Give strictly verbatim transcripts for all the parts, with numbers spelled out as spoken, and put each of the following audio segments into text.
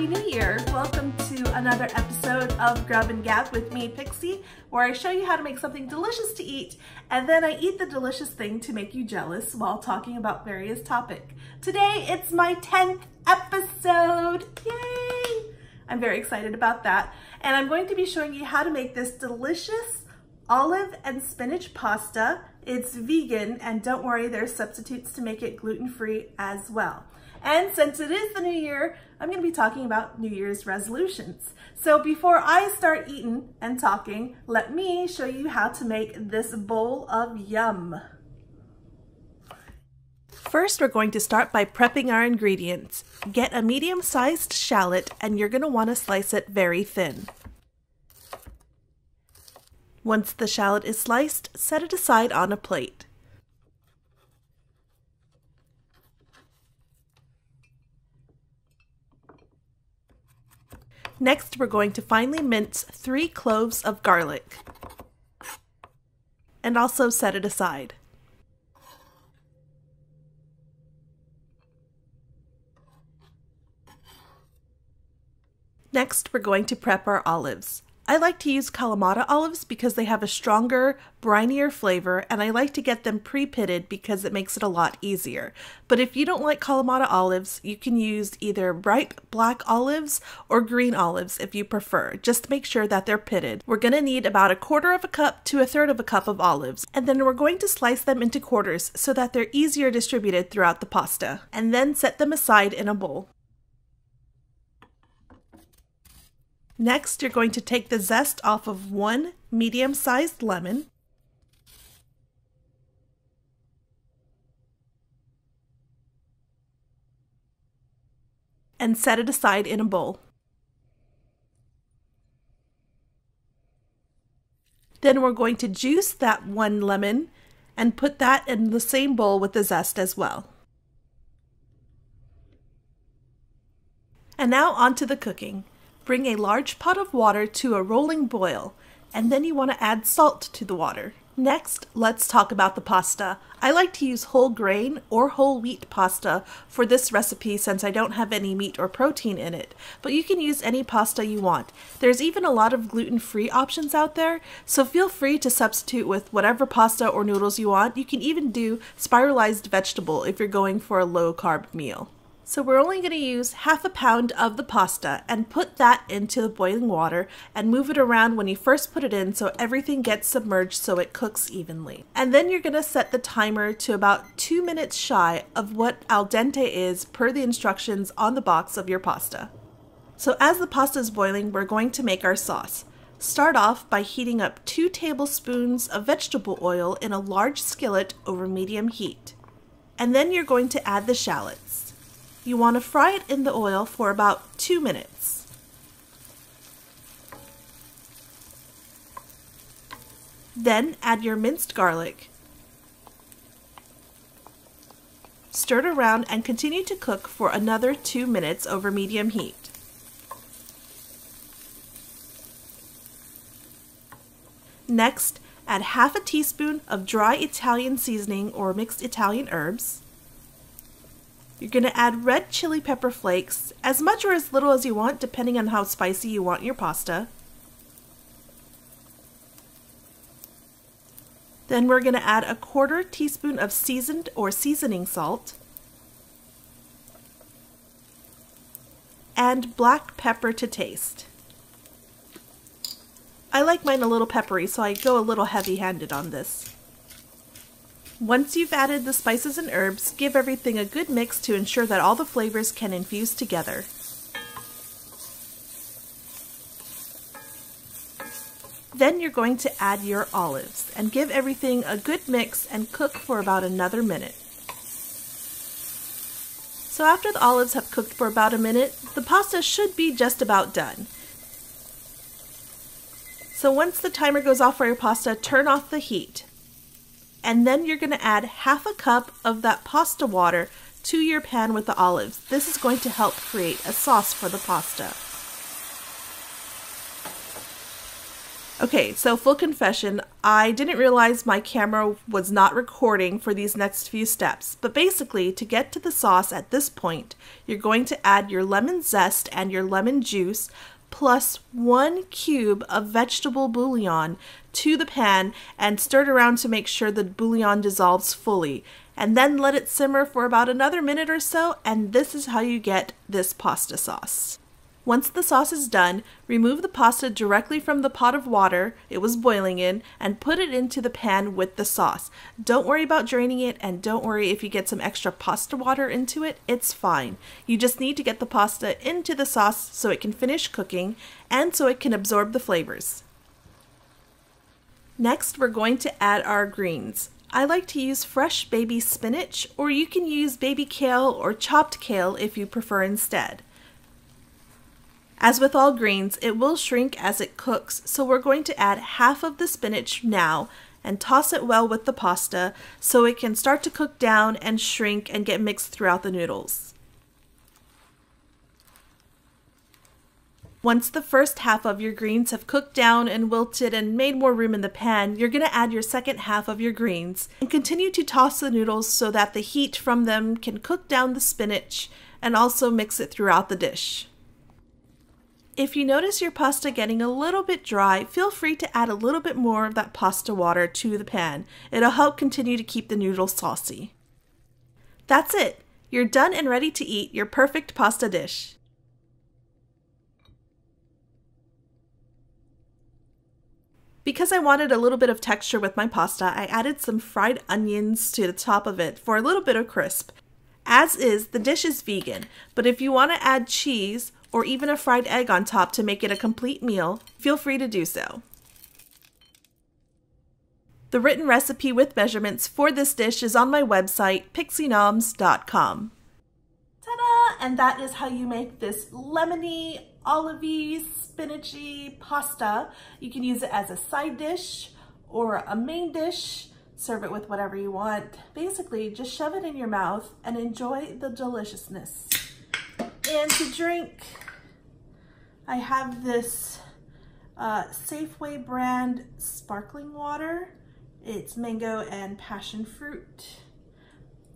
Happy New Year! Welcome to another episode of Grub and Gab with me, Pixie, where I show you how to make something delicious to eat, and then I eat the delicious thing to make you jealous while talking about various topics. Today, it's my tenth episode! Yay! I'm very excited about that, and I'm going to be showing you how to make this delicious olive and spinach pasta. It's vegan, and don't worry, there's substitutes to make it gluten-free as well. And since it is the new year, I'm going to be talking about New Year's resolutions. So before I start eating and talking, let me show you how to make this bowl of yum. First, we're going to start by prepping our ingredients. Get a medium-sized shallot, and you're going to want to slice it very thin. Once the shallot is sliced, set it aside on a plate. Next, we're going to finely mince three cloves of garlic and also set it aside. Next, we're going to prep our olives. I like to use Kalamata olives because they have a stronger, brinier flavor, and I like to get them pre-pitted because it makes it a lot easier. But if you don't like Kalamata olives, you can use either ripe black olives or green olives if you prefer. Just make sure that they're pitted. We're going to need about a quarter of a cup to a third of a cup of olives, and then we're going to slice them into quarters so that they're easier distributed throughout the pasta, and then set them aside in a bowl. Next, you're going to take the zest off of one medium-sized lemon. And set it aside in a bowl. Then we're going to juice that one lemon and put that in the same bowl with the zest as well. And now on to the cooking. Bring a large pot of water to a rolling boil, and then you want to add salt to the water. Next, let's talk about the pasta. I like to use whole grain or whole wheat pasta for this recipe since I don't have any meat or protein in it, but you can use any pasta you want. There's even a lot of gluten-free options out there, so feel free to substitute with whatever pasta or noodles you want. You can even do spiralized vegetable if you're going for a low-carb meal. So we're only going to use half a pound of the pasta and put that into the boiling water and move it around when you first put it in so everything gets submerged so it cooks evenly. And then you're going to set the timer to about two minutes shy of what al dente is per the instructions on the box of your pasta. So as the pasta is boiling, we're going to make our sauce. Start off by heating up two tablespoons of vegetable oil in a large skillet over medium heat. And then you're going to add the shallots. You want to fry it in the oil for about two minutes. Then add your minced garlic. Stir it around and continue to cook for another two minutes over medium heat. Next, add half a teaspoon of dry Italian seasoning or mixed Italian herbs. You're going to add red chili pepper flakes, as much or as little as you want, depending on how spicy you want your pasta. Then we're going to add a quarter teaspoon of seasoned or seasoning salt, and black pepper to taste. I like mine a little peppery, so I go a little heavy-handed on this. Once you've added the spices and herbs, give everything a good mix to ensure that all the flavors can infuse together. Then you're going to add your olives and give everything a good mix and cook for about another minute. So after the olives have cooked for about a minute, the pasta should be just about done. So once the timer goes off for your pasta, turn off the heat. And then you're going to add half a cup of that pasta water to your pan with the olives. This is going to help create a sauce for the pasta. Okay, so full confession, I didn't realize my camera was not recording for these next few steps, but basically to get to the sauce at this point, you're going to add your lemon zest and your lemon juice plus one cube of vegetable bouillon to the pan and stir it around to make sure the bouillon dissolves fully, and then let it simmer for about another minute or so, and this is how you get this pasta sauce. Once the sauce is done, remove the pasta directly from the pot of water it was boiling in and put it into the pan with the sauce. Don't worry about draining it, and don't worry if you get some extra pasta water into it, it's fine. You just need to get the pasta into the sauce so it can finish cooking and so it can absorb the flavors. Next, we're going to add our greens. I like to use fresh baby spinach, or you can use baby kale or chopped kale if you prefer instead. As with all greens, it will shrink as it cooks, so we're going to add half of the spinach now and toss it well with the pasta so it can start to cook down and shrink and get mixed throughout the noodles. Once the first half of your greens have cooked down and wilted and made more room in the pan, you're going to add your second half of your greens and continue to toss the noodles so that the heat from them can cook down the spinach and also mix it throughout the dish. If you notice your pasta getting a little bit dry, feel free to add a little bit more of that pasta water to the pan. It'll help continue to keep the noodles saucy. That's it! You're done and ready to eat your perfect pasta dish. Because I wanted a little bit of texture with my pasta, I added some fried onions to the top of it for a little bit of crisp. As is, the dish is vegan, but if you want to add cheese or even a fried egg on top to make it a complete meal, feel free to do so. The written recipe with measurements for this dish is on my website, pixie noms dot com. Ta-da! And that is how you make this lemony, olivey, spinachy pasta. You can use it as a side dish or a main dish. Serve it with whatever you want. Basically, just shove it in your mouth and enjoy the deliciousness. And to drink, I have this uh, Safeway brand sparkling water. It's mango and passion fruit.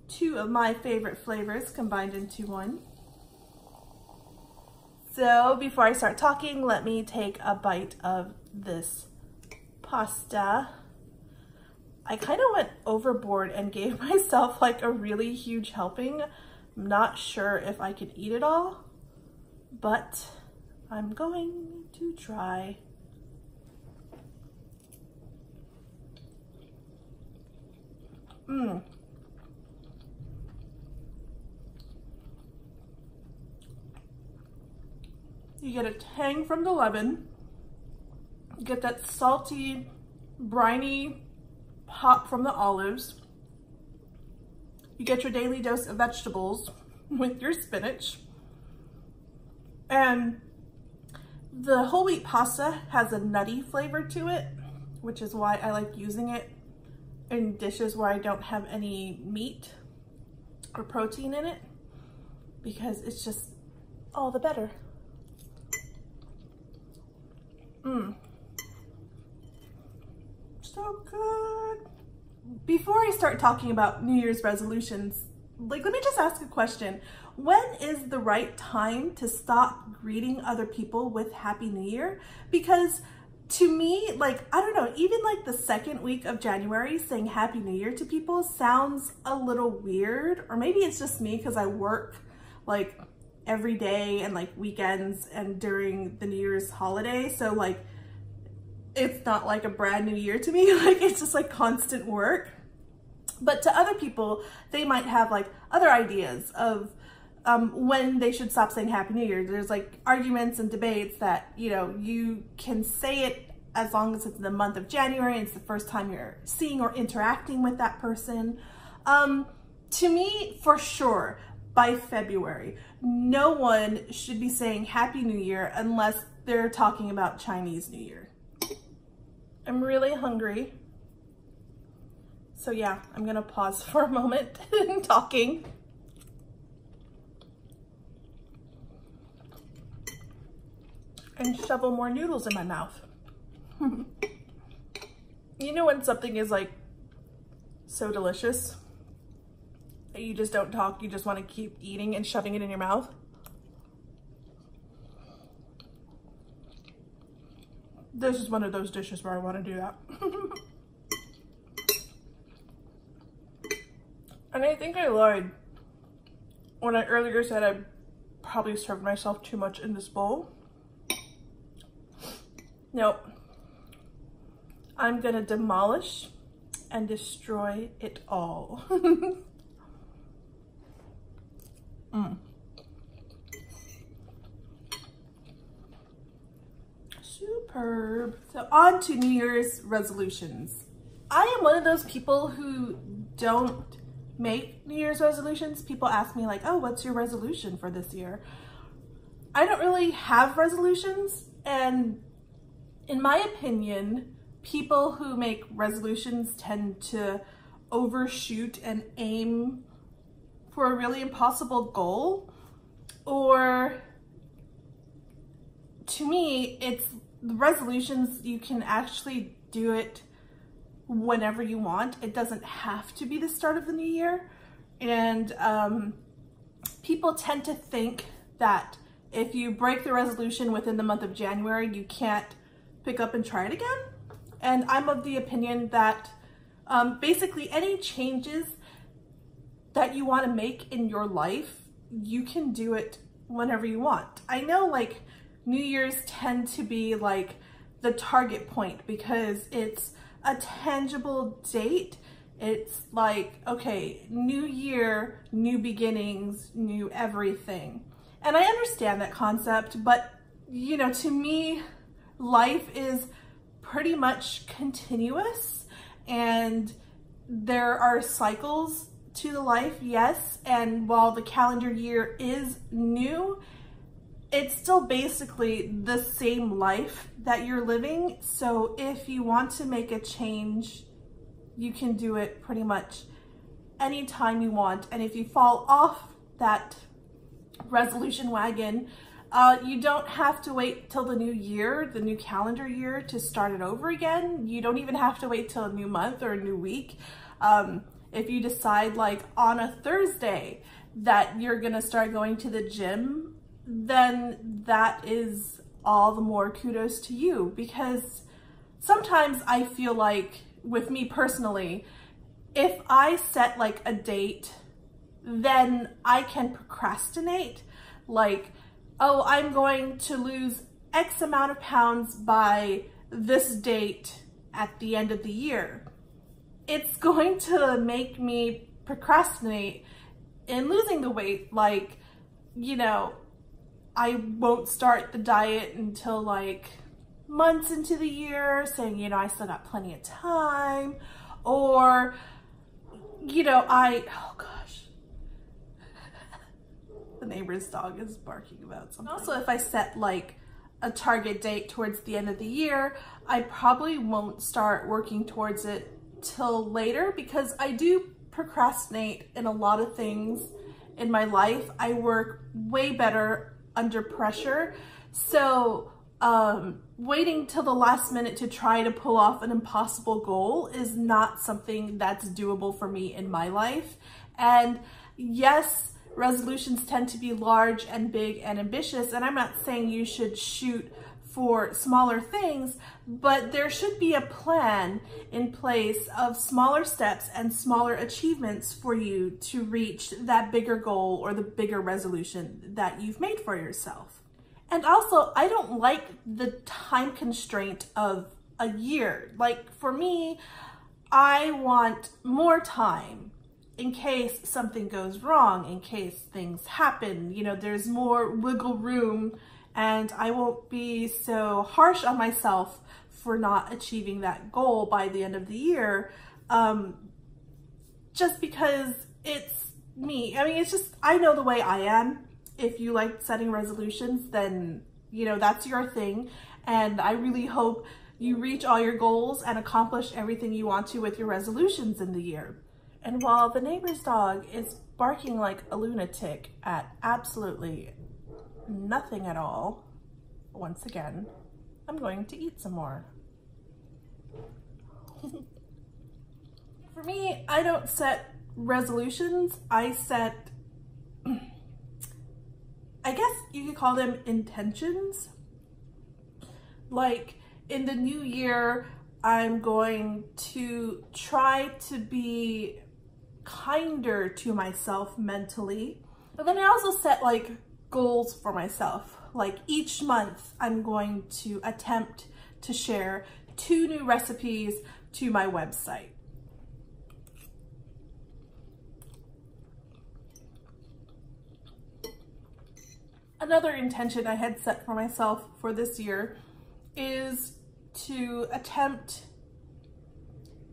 Two of my favorite flavors combined into one. So before I start talking, let me take a bite of this pasta. I kind of went overboard and gave myself like a really huge helping. I'm not sure if I could eat it all, but I'm going to try. Mmm. You get a tang from the lemon. You get that salty, briny pop from the olives. You get your daily dose of vegetables with your spinach. And the whole wheat pasta has a nutty flavor to it, which is why I like using it in dishes where I don't have any meat or protein in it, because it's just all the better. Mmm. So good. Before I start talking about New Year's resolutions, like, let me just ask a question. When is the right time to stop greeting other people with Happy New Year? Because to me, like, I don't know, even like the second week of January, saying Happy New Year to people sounds a little weird, or maybe it's just me because I work like every day and like weekends and during the New Year's holiday. So like, it's not like a brand new year to me, like it's just like constant work. But to other people, they might have like other ideas of um, when they should stop saying Happy New Year. There's like arguments and debates that, you know, you can say it as long as it's the month of January, it's the first time you're seeing or interacting with that person. Um, to me, for sure, by February, no one should be saying Happy New Year unless they're talking about Chinese New Year. I'm really hungry, so yeah, I'm gonna pause for a moment in talking. And shovel more noodles in my mouth. You know when something is like so delicious that you just don't talk, you just want to keep eating and shoving it in your mouth? This is one of those dishes where I want to do that. And I think I lied when I earlier said I probably served myself too much in this bowl. Nope. I'm gonna demolish and destroy it all. mm. Superb. So on to New Year's resolutions. I am one of those people who don't make New Year's resolutions. People ask me like, oh, what's your resolution for this year? I don't really have resolutions, and in my opinion, people who make resolutions tend to overshoot and aim for a really impossible goal. Or to me, it's the resolutions, you can actually do it whenever you want. It doesn't have to be the start of the new year. And um, people tend to think that if you break the resolution within the month of January, you can't pick up and try it again. And I'm of the opinion that um, basically any changes that you want to make in your life, you can do it whenever you want. I know like New Year's tend to be like the target point because it's a tangible date. It's like, okay, new year, new beginnings, new everything. And I understand that concept, but you know, to me, life is pretty much continuous and there are cycles to the life, yes. And while the calendar year is new, it's still basically the same life that you're living. So if you want to make a change, you can do it pretty much anytime you want. And if you fall off that resolution wagon, uh, you don't have to wait till the new year, the new calendar year, to start it over again. You don't even have to wait till a new month or a new week. Um, if you decide like on a Thursday that you're gonna start going to the gym, then that is all the more kudos to you, because sometimes I feel like, with me personally, if I set like a date, then I can procrastinate. Like, oh, I'm going to lose X amount of pounds by this date at the end of the year. It's going to make me procrastinate in losing the weight. Like, you know, I won't start the diet until like months into the year, saying, you know, I still got plenty of time. Or, you know, I, oh gosh, the neighbor's dog is barking about something. Also, if I set like a target date towards the end of the year, I probably won't start working towards it till later, because I do procrastinate in a lot of things in my life. I work way better under pressure. So um, waiting till the last minute to try to pull off an impossible goal is not something that's doable for me in my life. And yes, resolutions tend to be large and big and ambitious, and I'm not saying you should shoot for smaller things, but there should be a plan in place of smaller steps and smaller achievements for you to reach that bigger goal or the bigger resolution that you've made for yourself. And also, I don't like the time constraint of a year. Like for me, I want more time in case something goes wrong, in case things happen. You know, there's more wiggle room, and I won't be so harsh on myself for not achieving that goal by the end of the year, um, just because it's me. I mean, it's just, I know the way I am. If you like setting resolutions, then, you know, that's your thing. And I really hope you reach all your goals and accomplish everything you want to with your resolutions in the year. And while the neighbor's dog is barking like a lunatic at absolutely nothing at all, once again, I'm going to eat some more. For me, I don't set resolutions. I set, I guess you could call them intentions. Like, in the new year, I'm going to try to be kinder to myself mentally. But then I also set like goals for myself. Like each month, I'm going to attempt to share two new recipes to my website. Another intention I had set for myself for this year is to attempt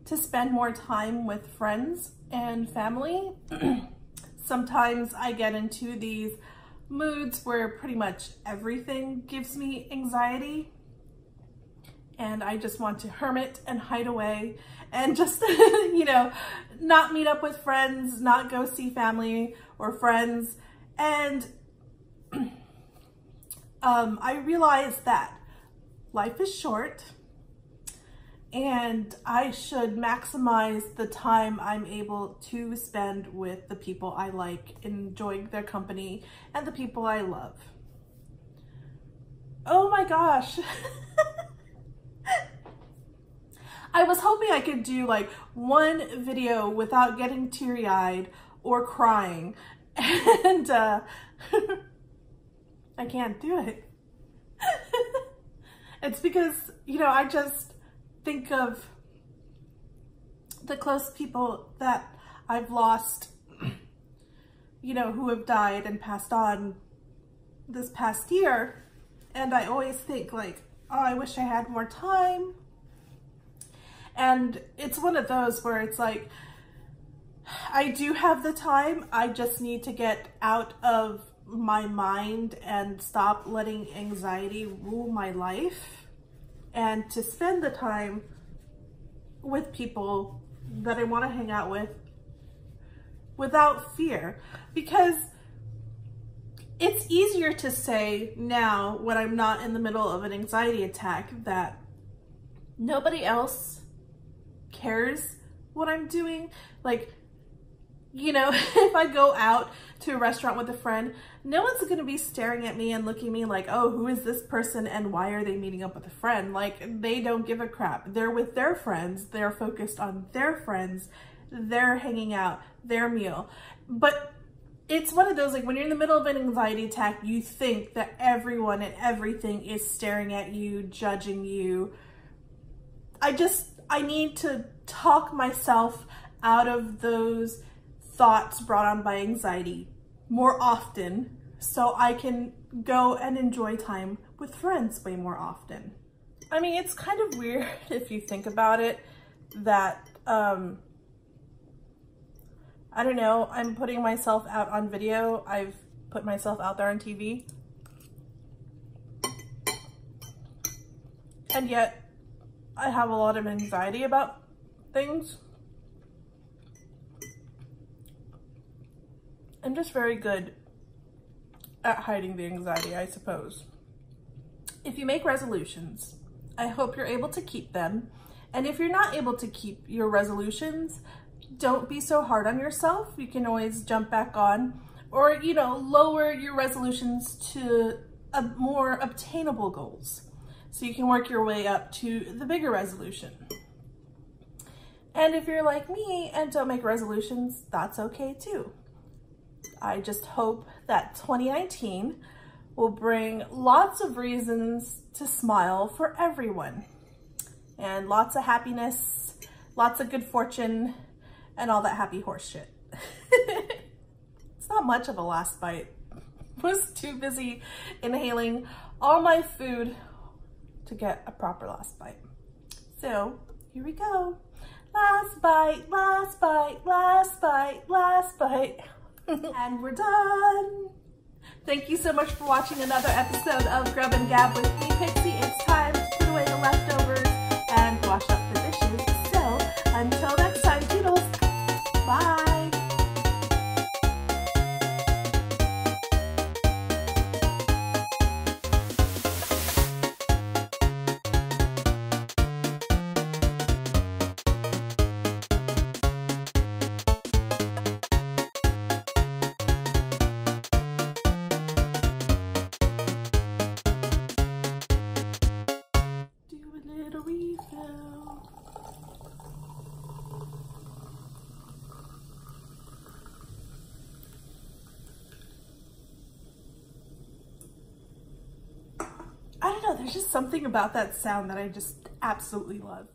to spend more time with friends and family. Sometimes I get into these moods where pretty much everything gives me anxiety and I just want to hermit and hide away and just, you know, not meet up with friends, not go see family or friends. And um, I realized that life is short and I should maximize the time I'm able to spend with the people I like, enjoying their company, and the people I love. Oh my gosh. I was hoping I could do like one video without getting teary-eyed or crying, and uh, I can't do it. It's because, you know, I just think of the close people that I've lost, you know, who have died and passed on this past year. And I always think like, oh, I wish I had more time. And it's one of those where it's like, I do have the time. I just need to get out of my mind and stop letting anxiety rule my life, and to spend the time with people that I want to hang out with without fear. Because it's easier to say now, when I'm not in the middle of an anxiety attack, that nobody else cares what I'm doing. Like, you know, if I go out to a restaurant with a friend, no one's going to be staring at me and looking at me like, oh, who is this person and why are they meeting up with a friend? Like, they don't give a crap. They're with their friends. They're focused on their friends. They're hanging out, their meal. But it's one of those, like, when you're in the middle of an anxiety attack, you think that everyone and everything is staring at you, judging you. I just, I need to talk myself out of those thoughts brought on by anxiety more often, so I can go and enjoy time with friends way more often. I mean, it's kind of weird if you think about it that, um, I don't know, I'm putting myself out on video. I've put myself out there on T V. And yet I have a lot of anxiety about things. I'm just very good at hiding the anxiety, I suppose. If you make resolutions, I hope you're able to keep them. And if you're not able to keep your resolutions, don't be so hard on yourself. You can always jump back on, or, you know, lower your resolutions to a more obtainable goals, so you can work your way up to the bigger resolution. And if you're like me and don't make resolutions, that's okay too. I just hope that twenty nineteen will bring lots of reasons to smile for everyone, and lots of happiness, lots of good fortune, and all that happy horse shit. It's not much of a last bite. I was too busy inhaling all my food to get a proper last bite. So here we go. Last bite, last bite, last bite, last bite. And we're done. Thank you so much for watching another episode of Grub and Gab with me, Pixie. It's time to put away the leftovers and wash up the dishes. So until next time, toodles. Bye. there's just something about that sound that I just absolutely love.